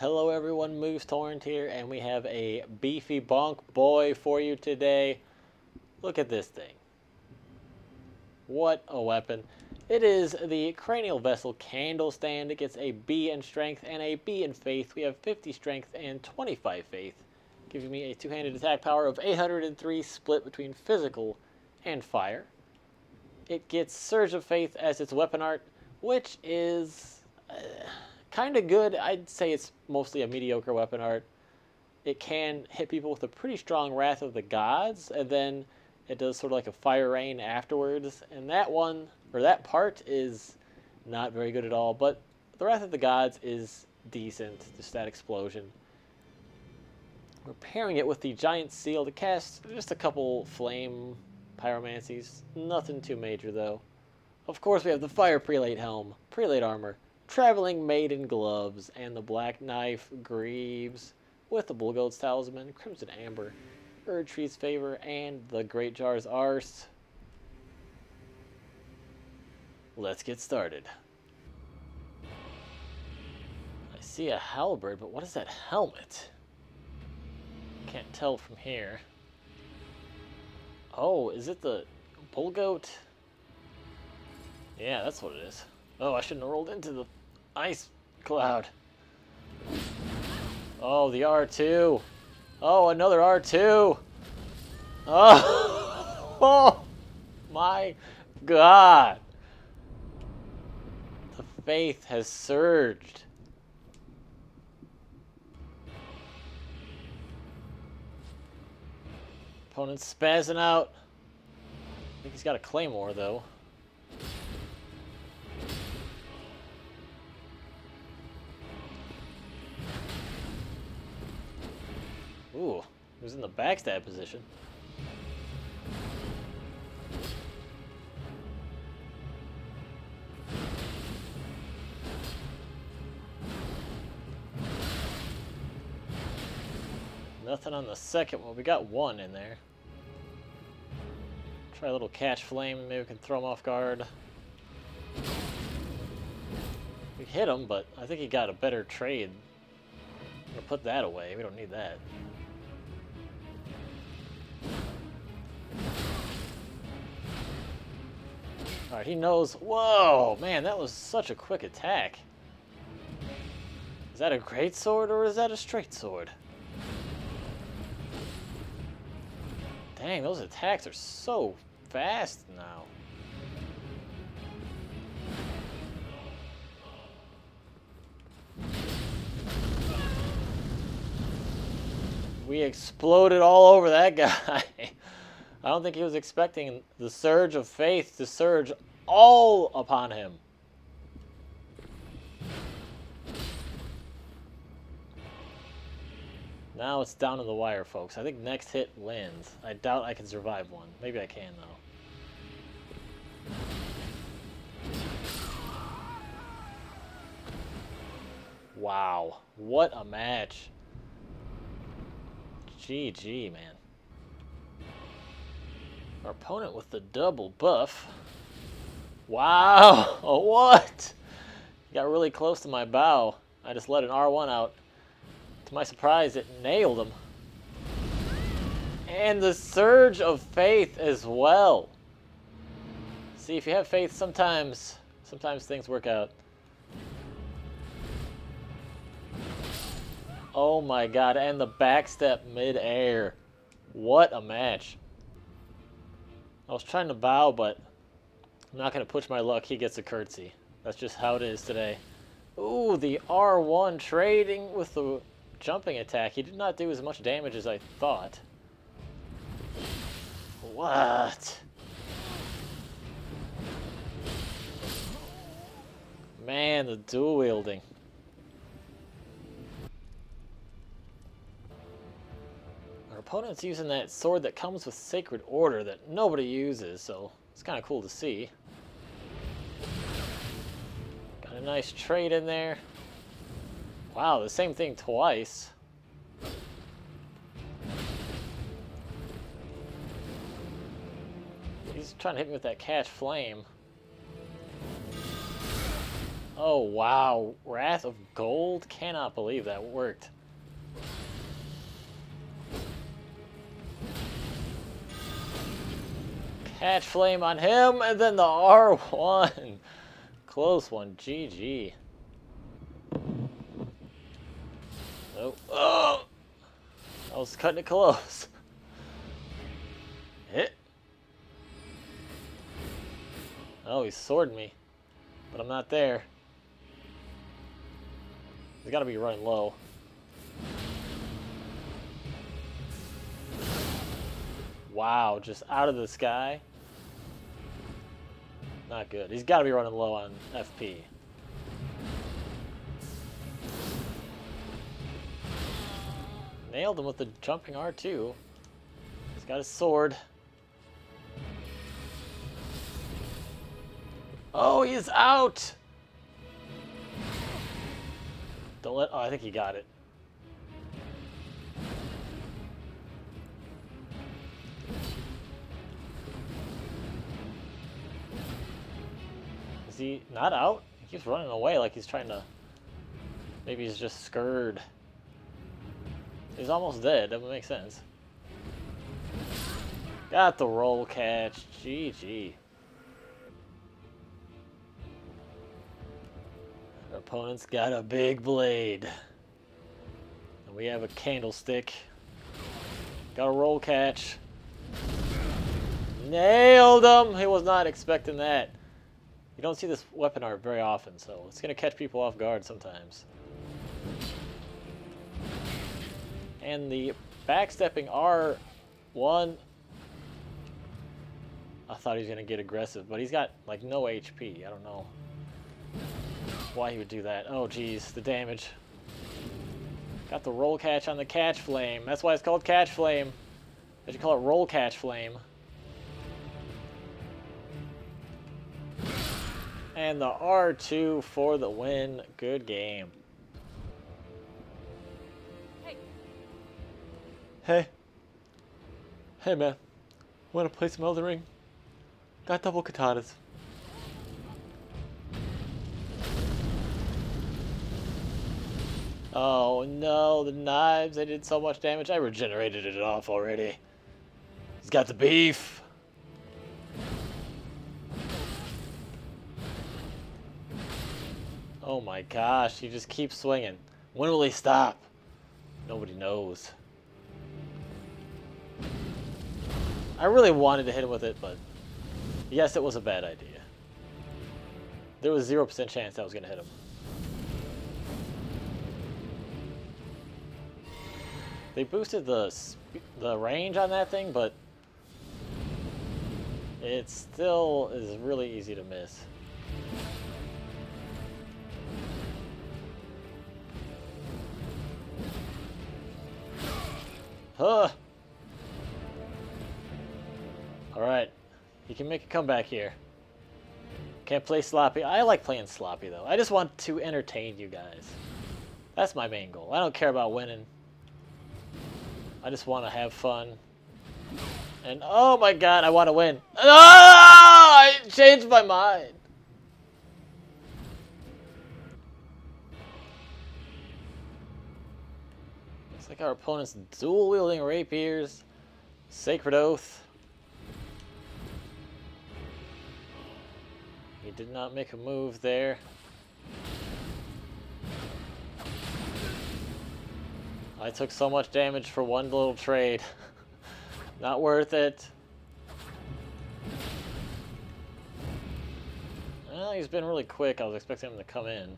Hello everyone, MooseTorrent here, and we have a beefy bonk boy for you today. Look at this thing. What a weapon. It is the Cranial Vessel Candlestand. It gets a B in Strength and a B in Faith. We have 50 Strength and 25 Faith, giving me a two-handed attack power of 803 split between Physical and Fire. It gets Surge of Faith as its weapon art, which is... kind of good. I'd say it's mostly a mediocre weapon art. It can hit people with a pretty strong Wrath of the Gods, and then it does sort of like a fire rain afterwards. And that one, or that part, is not very good at all. But the Wrath of the Gods is decent, just that explosion. We're pairing it with the Giant Seal to cast just a couple flame pyromancies. Nothing too major, though. Of course, we have the Fire Prelate Helm, Prelate Armor, Traveling Maiden Gloves, and the Black Knife Greaves with the Bull Goat's Talisman, Crimson Amber, Erdtree's Favor, and the Great Jar's Arse. Let's get started. I see a halberd, but what is that helmet? Can't tell from here. Oh, is it the Bull Goat? Yeah, that's what it is. Oh, I shouldn't have rolled into the ice cloud. Oh, the R2. Oh, another R2. Oh, oh my God. The faith has surged. Opponent's spazzing out. I think he's got a claymore, though. Ooh, he was in the backstab position. Nothing on the second one. We got one in there. Try a little Catch Flame and maybe we can throw him off guard. We hit him, but I think he got a better trade. I'm gonna put that away. We don't need that. Alright, he knows. Whoa, man, that was such a quick attack. Is that a great sword or is that a straight sword? Dang, those attacks are so fast now. We exploded all over that guy. I don't think he was expecting the Surge of Faith to surge all upon him. Now it's down to the wire, folks. I think next hit wins. I doubt I can survive one. Maybe I can, though. Wow. What a match. GG, man. Our opponent with the double buff. Wow! Oh, what? Got really close to my bow. I just let an R1 out. To my surprise, it nailed him. And the Surge of Faith as well. See, if you have faith, sometimes things work out. Oh my God, and the backstep mid-air. What a match. I was trying to bow, but I'm not going to push my luck. He gets a curtsy. That's just how it is today. Ooh, the R1 trading with the jumping attack. He did not do as much damage as I thought. What? Man, the dual wielding. Opponent's using that sword that comes with Sacred Order that nobody uses, so it's kind of cool to see. Got a nice trade in there. Wow, the same thing twice. He's trying to hit me with that Catch Flame. Oh, wow. Wrath of Gold? Cannot believe that worked. Catch Flame on him, and then the R1. Close one. GG. Oh. Oh! I was cutting it close. Hit. Oh, he sworded me. But I'm not there. He's gotta be running low. Wow, just out of the sky. Not good. He's gotta be running low on FP. Nailed him with the jumping R2. He's got his sword. Oh, he's out! Don't let... Oh, I think he got it. Is he not out? He keeps running away like he's trying to... Maybe he's just scared. He's almost dead. That would make sense. Got the roll catch. GG. Our opponent's got a big blade. And we have a candlestick. Got a roll catch. Nailed him! He was not expecting that. You don't see this weapon art very often, so it's going to catch people off guard sometimes. And the backstepping R1. I thought he was going to get aggressive, but he's got like no HP. I don't know why he would do that. Oh, geez, the damage. Got the roll catch on the Catch Flame. That's why it's called Catch Flame. They should call it Roll Catch Flame. And the R2 for the win. Good game. Hey. Hey, man. Want to play some Elden Ring? Got double katanas. Oh no, the knives, they did so much damage. I regenerated it off already. He's got the beef. Oh my gosh, he just keeps swinging. When will he stop? Nobody knows. I really wanted to hit him with it, but yes, it was a bad idea. There was 0% chance I was going to hit him. They boosted the range on that thing, but it still is really easy to miss. Huh. Alright, he can make a comeback here. Can't play sloppy. I like playing sloppy, though. I just want to entertain you guys. That's my main goal. I don't care about winning. I just want to have fun. And oh my god, I want to win. Oh, I changed my mind. Looks like our opponent's dual-wielding rapiers. Sacred Oath. He did not make a move there. I took so much damage for one little trade. Not worth it. Well, he's been really quick. I was expecting him to come in.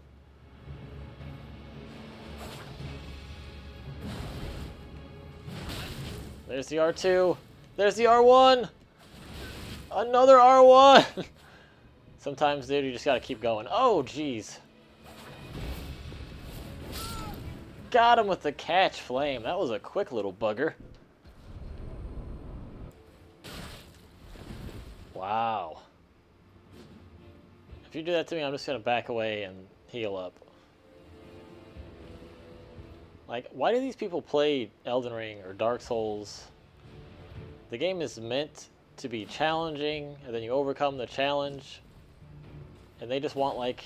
There's the R2. There's the R1. Another R1. Sometimes, dude, you just gotta keep going. Oh, jeez. Got him with the Catch Flame. That was a quick little bugger. Wow. If you do that to me, I'm just gonna back away and heal up. Like, why do these people play Elden Ring or Dark Souls? The game is meant to be challenging, and then you overcome the challenge. And they just want, like,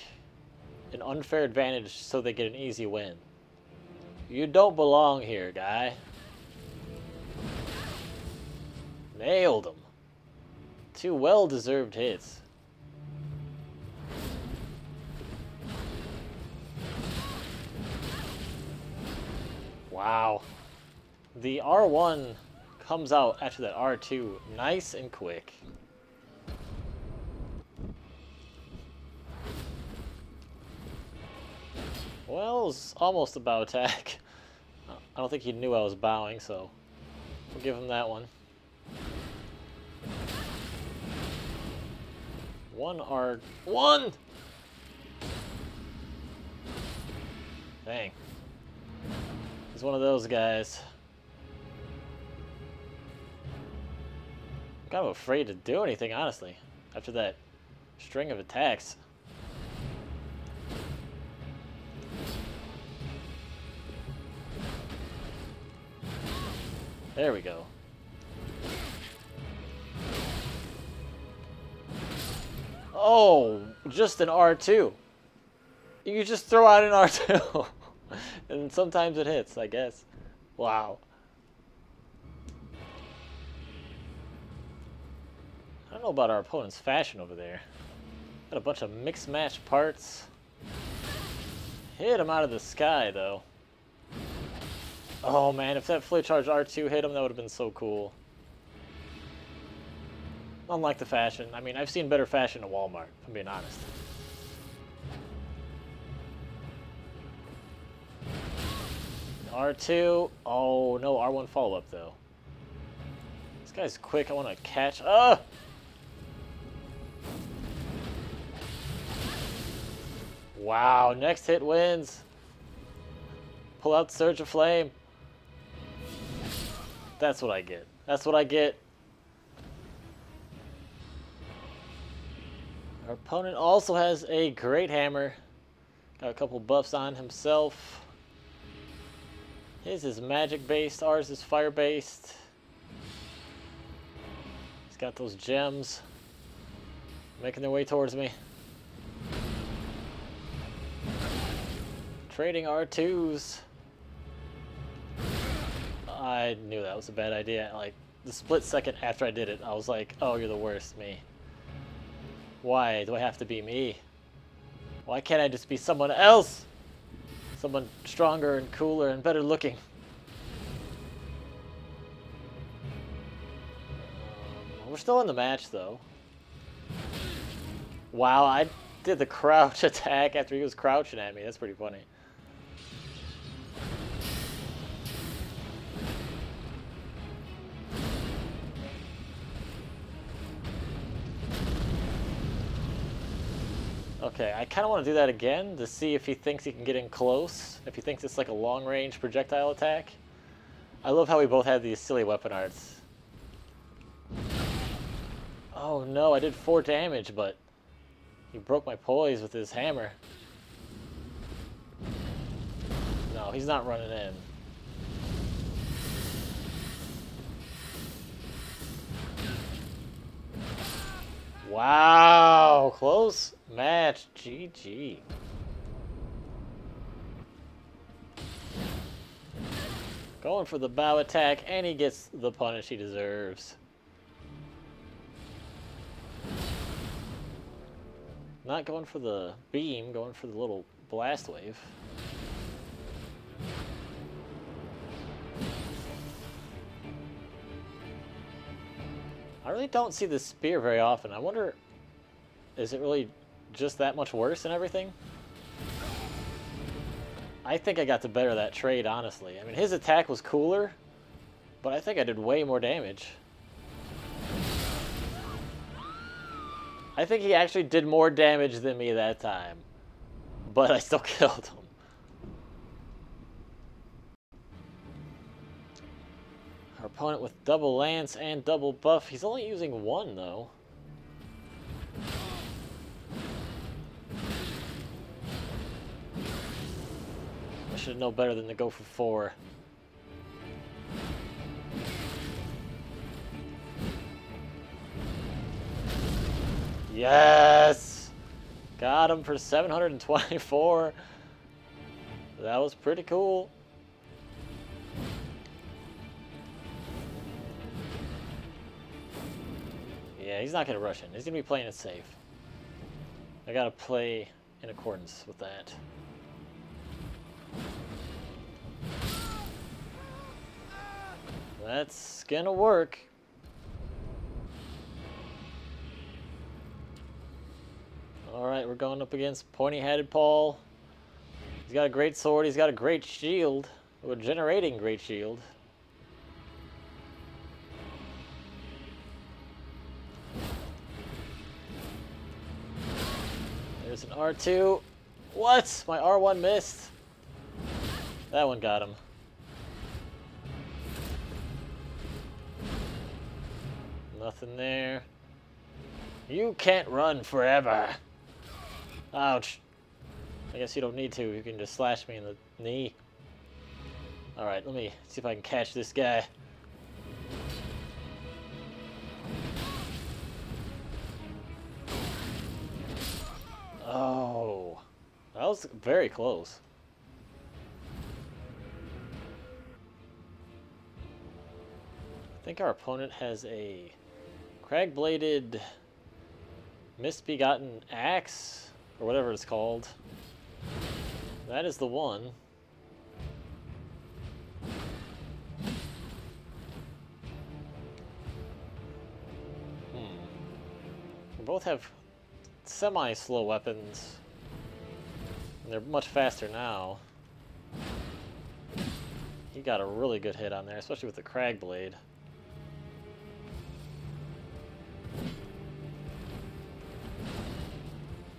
an unfair advantage so they get an easy win. You don't belong here, guy. Nailed him. Two well-deserved hits. Wow. The R1 comes out after that R2 nice and quick. Well, it's almost a bow attack. I don't think he knew I was bowing, so we'll give him that one. One! Dang. He's one of those guys. I'm kind of afraid to do anything, honestly, after that string of attacks. There we go. Oh, just an R2. You just throw out an R2. And sometimes it hits, I guess. Wow. I don't know about our opponent's fashion over there. Got a bunch of mixed match parts. Hit him out of the sky, though. Oh man, if that flare charge R2 hit him, that would have been so cool. Unlike the fashion. I mean, I've seen better fashion at Walmart, if I'm being honest. R2. Oh no, R1 follow-up though. This guy's quick. I want to catch. Ah! Wow, next hit wins. Pull out Surge of Flame. That's what I get. That's what I get. Our opponent also has a great hammer. Got a couple buffs on himself. His is magic based, ours is fire based. He's got those gems making their way towards me. Trading R2s. I knew that was a bad idea. Like the split second after I did it, I was like, oh, you're the worst, me. Why do I have to be me? Why can't I just be someone else? Someone stronger and cooler and better looking. We're still in the match though. Wow, I did the crouch attack after he was crouching at me. That's pretty funny. Okay, I kind of want to do that again to see if he thinks he can get in close, if he thinks it's like a long-range projectile attack. I love how we both had these silly weapon arts. Oh no, I did 4 damage, but he broke my poise with his hammer. No, he's not running in. Wow, close match, GG. Going for the bow attack, and he gets the punish he deserves. Not going for the beam, going for the little blast wave. I really don't see the spear very often. I wonder, is it really just that much worse and everything? I think I got the better of that trade, honestly. I mean, his attack was cooler, but I think I did way more damage. I think he actually did more damage than me that time, but I still killed him. Our opponent with double lance and double buff. He's only using one, though. I should know better than to go for 4. Yes! Got him for 724. That was pretty cool. Yeah, he's not going to rush in. He's going to be playing it safe. I got to play in accordance with that. That's going to work. Alright, we're going up against Pointy-Headed Paul. He's got a great sword. He's got a great shield. We're generating great shield. There's an R2. What? My R1 missed. That one got him. Nothing there. You can't run forever. Ouch. I guess you don't need to. You can just slash me in the knee. Alright, let me see if I can catch this guy. Oh. That was very close. I think our opponent has a crag-bladed misbegotten axe, or whatever it's called. That is the one. We both have semi-slow weapons, and they're much faster now. He got a really good hit on there, especially with the crag blade.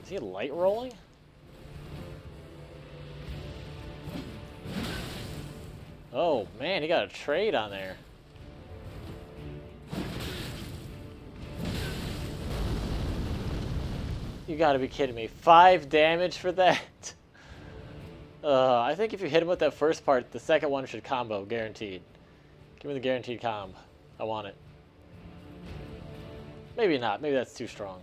Is he light rolling? Oh man, he got a trade on there. You gotta be kidding me. 5 damage for that? I think if you hit him with that first part, the second one should combo, guaranteed. Give me the guaranteed comb. I want it. Maybe not. Maybe that's too strong.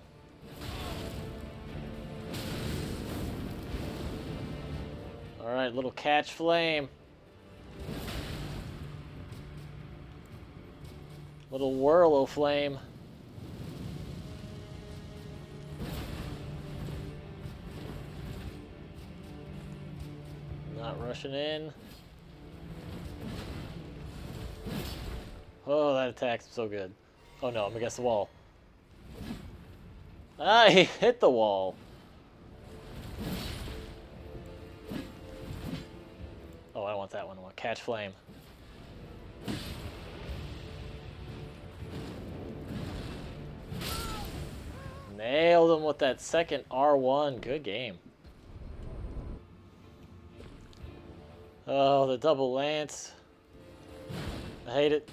Alright, little Catch Flame. Little Whirl of Flame. Not rushing in. Oh, that attack's so good. Oh no, I'm against the wall. Ah, he hit the wall. Oh, I don't want that one. I want Catch Flame. Nailed him with that second R1. Good game. Oh, the double lance. I hate it.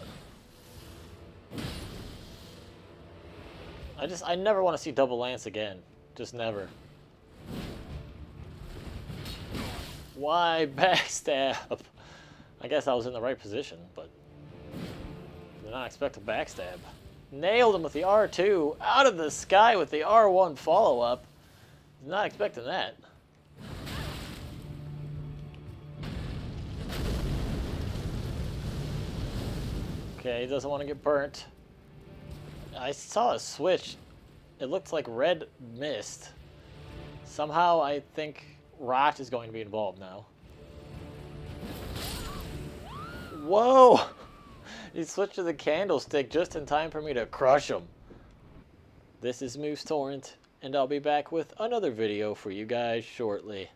I never want to see double lance again. Just never. Why backstab? I guess I was in the right position, but did not expect a backstab. Nailed him with the R2. Out of the sky with the R1 follow-up. Not expecting that. Okay, he doesn't want to get burnt. I saw a switch. It looked like red mist. Somehow I think rot is going to be involved now. Whoa! He switched to the candlestick just in time for me to crush him. This is MooseTorrent, and I'll be back with another video for you guys shortly.